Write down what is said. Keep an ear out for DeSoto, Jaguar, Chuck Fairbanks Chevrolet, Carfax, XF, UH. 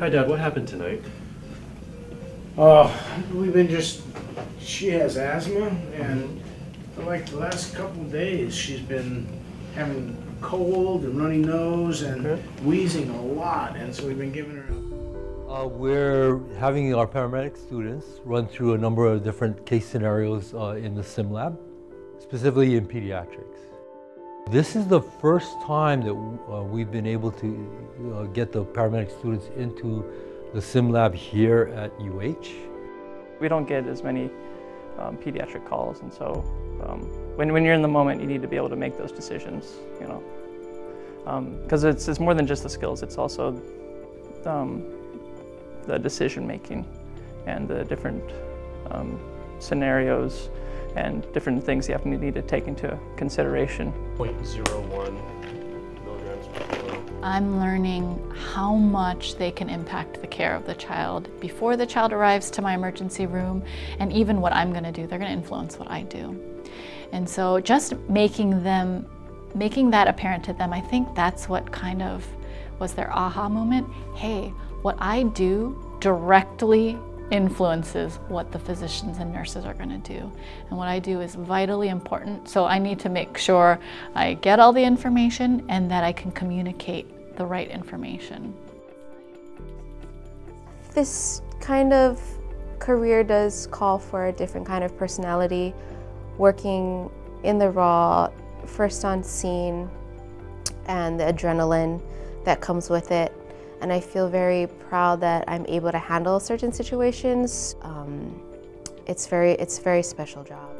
Hi, Dad. What happened tonight? Oh, we've been just... She has asthma, and for like the last couple of days, she's been having a cold and runny nose and wheezing a lot, and so we've been giving her... We're having our paramedic students run through a number of different case scenarios in the sim lab, specifically in pediatrics. This is the first time that we've been able to get the paramedic students into the sim lab here at UH. We don't get as many pediatric calls, and so when you're in the moment, you need to be able to make those decisions, you know, because it's more than just the skills. It's also the decision making and the different scenarios and different things you have to need to take into consideration. 0.01 milligrams per kilo. I'm learning how much they can impact the care of the child before the child arrives to my emergency room, and even what I'm going to do, they're going to influence what I do. And so just making that apparent to them, I think that's what kind of was their aha moment. Hey, what I do directly influences what the physicians and nurses are going to do. And what I do is vitally important, so I need to make sure I get all the information and that I can communicate the right information. This kind of career does call for a different kind of personality, working in the raw, first on scene, and the adrenaline that comes with it. And I feel very proud that I'm able to handle certain situations. It's very special job.